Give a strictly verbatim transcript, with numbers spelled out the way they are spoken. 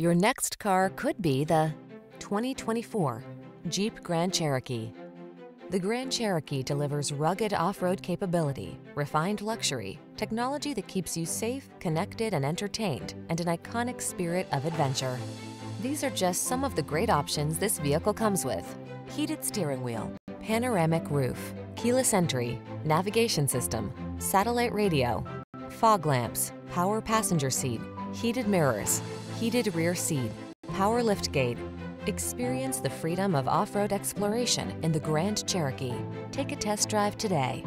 Your next car could be the twenty twenty-four Jeep Grand Cherokee. The Grand Cherokee delivers rugged off-road capability, refined luxury, technology that keeps you safe, connected, and entertained, and an iconic spirit of adventure. These are just some of the great options this vehicle comes with: heated steering wheel, panoramic roof, keyless entry, navigation system, satellite radio, fog lamps, power passenger seat, heated mirrors, heated rear seat, power liftgate. Experience the freedom of off-road exploration in the Grand Cherokee. Take a test drive today.